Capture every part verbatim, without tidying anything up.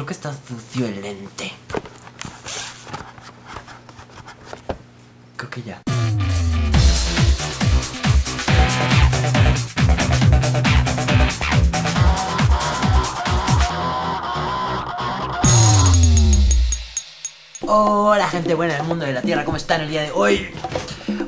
Creo que está sucio el lente. Creo que ya. Hola gente buena del mundo de la tierra, ¿cómo están el día de hoy?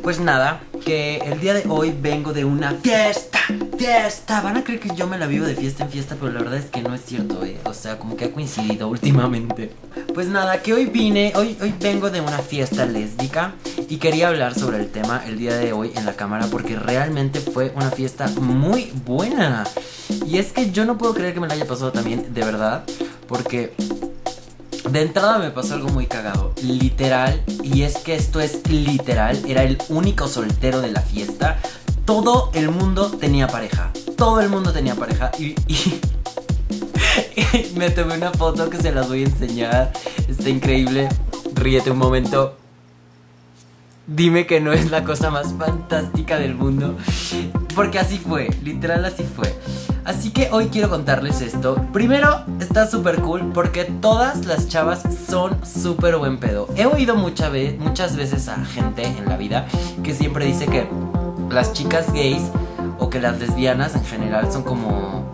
Pues nada, que el día de hoy vengo de una fiesta, fiesta. Van a creer que yo me la vivo de fiesta en fiesta, pero la verdad es que no es cierto, eh. O sea, como que ha coincidido últimamente. Pues nada, que hoy vine, hoy, hoy vengo de una fiesta lésbica. Y quería hablar sobre el tema el día de hoy en la cámara, porque realmente fue una fiesta muy buena. Y es que yo no puedo creer que me la haya pasado también, de verdad. Porque... de entrada me pasó algo muy cagado, literal, y es que esto es literal, era el único soltero de la fiesta. Todo el mundo tenía pareja, todo el mundo tenía pareja y, y, y me tomé una foto que se las voy a enseñar, está increíble, ríete un momento. Dime que no es la cosa más fantástica del mundo, porque así fue, literal así fue. Así que hoy quiero contarles esto. Primero, está súper cool porque todas las chavas son súper buen pedo. He oído mucha ve muchas veces a gente en la vida que siempre dice que las chicas gays o que las lesbianas en general son como,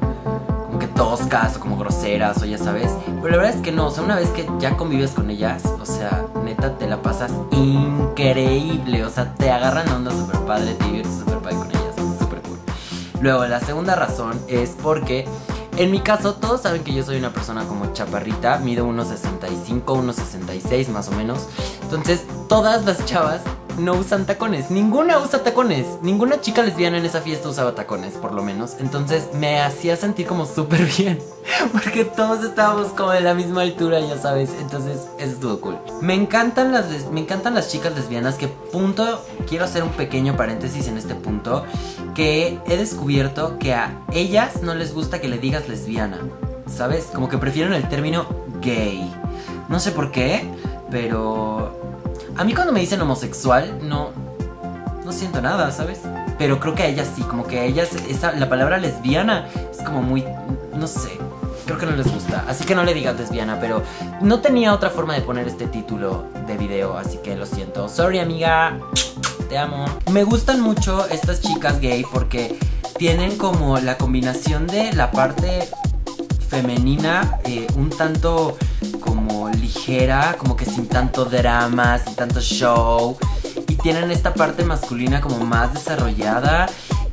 como que toscas o como groseras o ya sabes. Pero la verdad es que no, o sea, una vez que ya convives con ellas, o sea, neta te la pasas increíble. O sea, te agarran onda súper padre, te diviertes súper padre con ellas. Luego, la segunda razón es porque, en mi caso, todos saben que yo soy una persona como chaparrita, mido uno sesenta y cinco, uno sesenta y seis más o menos. Entonces, todas las chavas no usan tacones, ninguna usa tacones, ninguna chica lesbiana en esa fiesta usaba tacones, por lo menos. Entonces, me hacía sentir como súper bien, porque todos estábamos como de la misma altura, ya sabes. Entonces, eso estuvo cool. Me encantan las, me encantan las chicas lesbianas, que punto, quiero hacer un pequeño paréntesis en este punto, que he descubierto que a ellas no les gusta que le digas lesbiana, ¿sabes? Como que prefieren el término gay. No sé por qué, pero a mí cuando me dicen homosexual no, no siento nada, ¿sabes? Pero creo que a ellas sí, como que a ellas esa, la palabra lesbiana es como muy, no sé, creo que no les gusta. Así que no le digas lesbiana, pero no tenía otra forma de poner este título de video, así que lo siento. Sorry, amiga. Te amo. Me gustan mucho estas chicas gay porque tienen como la combinación de la parte femenina eh, un tanto como ligera, como que sin tanto drama, sin tanto show. Y tienen esta parte masculina como más desarrollada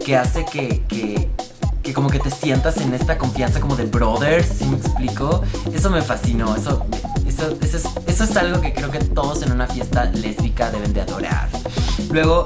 que hace que, que, que como que te sientas en esta confianza como de brothers, ¿sí me explico? Eso me fascinó, eso, eso, eso, es, eso es algo que creo que todos en una fiesta lésbica deben de adorar. Luego,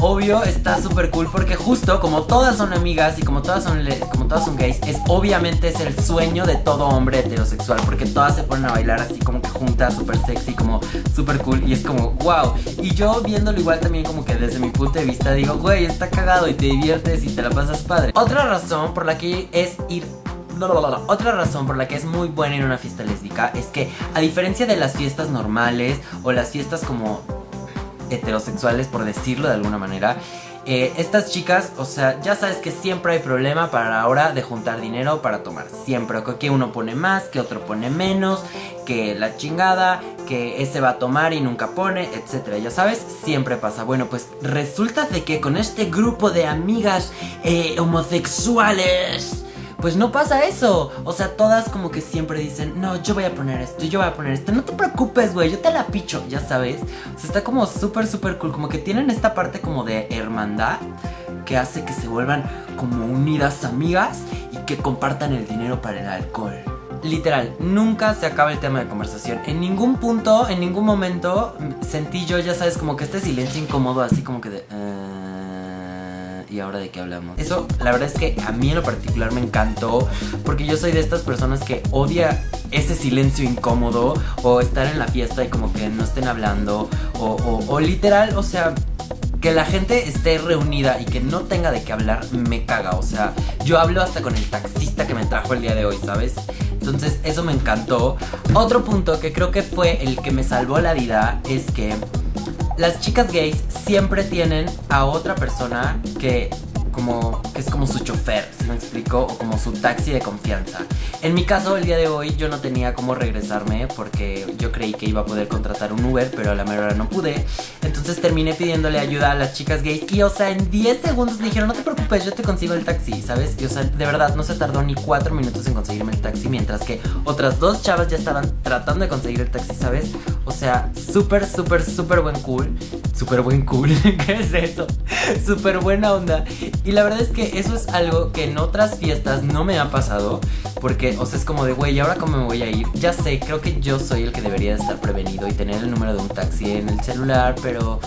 obvio, está súper cool porque justo como todas son amigas y como todas son, como todas son gays, es obviamente es el sueño de todo hombre heterosexual, porque todas se ponen a bailar así como que juntas, súper sexy, como súper cool, y es como wow. Y yo viéndolo igual también como que desde mi punto de vista digo, güey, está cagado y te diviertes y te la pasas padre. Otra razón por la que es ir... No, no, no, no. Otra razón por la que es muy buena en una fiesta lésbica es que a diferencia de las fiestas normales o las fiestas como... heterosexuales, por decirlo de alguna manera, eh, estas chicas, o sea, ya sabes que siempre hay problema para la hora de juntar dinero para tomar, siempre, que uno pone más, que otro pone menos, que la chingada, que ese va a tomar y nunca pone, etcétera, ya sabes, siempre pasa. Bueno, pues resulta de que con este grupo de amigas eh, homosexuales pues no pasa eso, o sea, todas como que siempre dicen, no, yo voy a poner esto, yo voy a poner esto, no te preocupes, güey, yo te la picho, ya sabes. O sea, está como súper, súper cool, como que tienen esta parte como de hermandad que hace que se vuelvan como unidas amigas y que compartan el dinero para el alcohol. Literal, nunca se acaba el tema de conversación. En ningún punto, en ningún momento sentí yo, ya sabes, como que este silencio incómodo, así como que de... Uh... ¿Y ahora de qué hablamos? Eso, la verdad es que a mí en lo particular me encantó, porque yo soy de estas personas que odia ese silencio incómodo, o estar en la fiesta y como que no estén hablando, o, o, o literal, o sea, que la gente esté reunida y que no tenga de qué hablar, me caga. O sea, yo hablo hasta con el taxista que me trajo el día de hoy, ¿sabes? Entonces eso me encantó. Otro punto que creo que fue el que me salvó la vida es que las chicas gays siempre tienen a otra persona que como que es como su chofer, ¿sí me explico? O como su taxi de confianza. En mi caso, el día de hoy yo no tenía cómo regresarme porque yo creí que iba a poder contratar un Uber, pero a la mera hora no pude. Entonces terminé pidiéndole ayuda a las chicas gays y, o sea, en diez segundos me dijeron, no te preocupes, yo te consigo el taxi, ¿sabes? Y, o sea, de verdad, no se tardó ni cuatro minutos en conseguirme el taxi, mientras que otras dos chavas ya estaban tratando de conseguir el taxi, ¿sabes? O sea, súper, súper, súper buen cool. Súper buen cool, ¿qué es eso? Súper buena onda. Y la verdad es que eso es algo que en otras fiestas no me ha pasado, porque, o sea, es como de, güey, ¿y ahora cómo me voy a ir? Ya sé, creo que yo soy el que debería estar prevenido y tener el número de un taxi en el celular, pero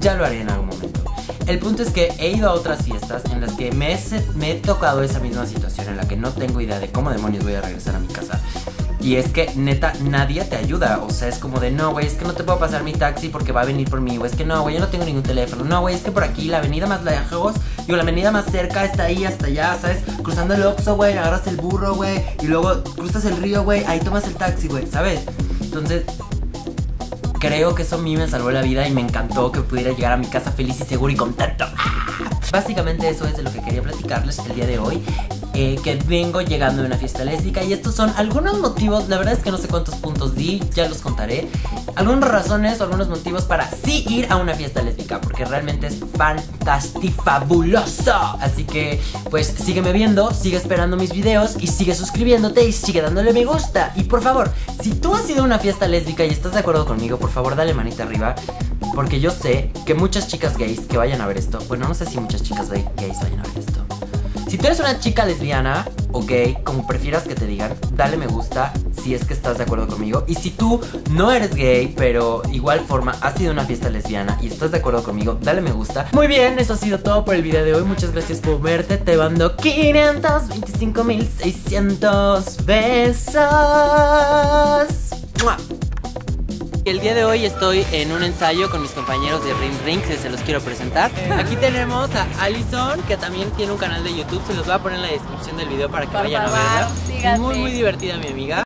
ya lo haré en algún momento. El punto es que he ido a otras fiestas en las que me he, me he tocado esa misma situación en la que no tengo idea de cómo demonios voy a regresar a mi casa. Y es que, neta, nadie te ayuda. O sea, es como de, no, güey, es que no te puedo pasar mi taxi porque va a venir por mí. O es que no, güey, yo no tengo ningún teléfono. No, güey, es que por aquí la avenida más lejos, digo, la avenida más cerca está ahí hasta allá, ¿sabes? Cruzando el Oxxo, güey, agarras el burro, güey, y luego cruzas el río, güey, ahí tomas el taxi, güey, ¿sabes? Entonces, creo que eso a mí me salvó la vida y me encantó que pudiera llegar a mi casa feliz y seguro y contento. ¡Ah! Básicamente eso es de lo que quería platicarles el día de hoy. Eh, que vengo llegando de una fiesta lésbica y estos son algunos motivos, la verdad es que no sé cuántos puntos di, ya los contaré, algunas razones o algunos motivos para sí ir a una fiesta lésbica, porque realmente es fantastifabuloso. Así que, pues, sígueme viendo, sigue esperando mis videos y sigue suscribiéndote y sigue dándole me gusta. Y por favor, si tú has ido a una fiesta lésbica y estás de acuerdo conmigo, por favor dale manita arriba, porque yo sé que muchas chicas gays que vayan a ver esto, bueno, no sé si muchas chicas gays vayan a ver esto. Si tú eres una chica lesbiana o gay, como prefieras que te digan, dale me gusta si es que estás de acuerdo conmigo. Y si tú no eres gay, pero igual forma has sido una fiesta lesbiana y estás de acuerdo conmigo, dale me gusta. Muy bien, eso ha sido todo por el video de hoy. Muchas gracias por verte. Te mando quinientos veinticinco mil seiscientos besos. ¡Mua! El día de hoy estoy en un ensayo con mis compañeros de Ring Ring, que se los quiero presentar. Aquí tenemos a Alison, que también tiene un canal de YouTube, se los voy a poner en la descripción del video para que vayan a verla. Muy muy divertida mi amiga.